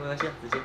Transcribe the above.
没关系，直接。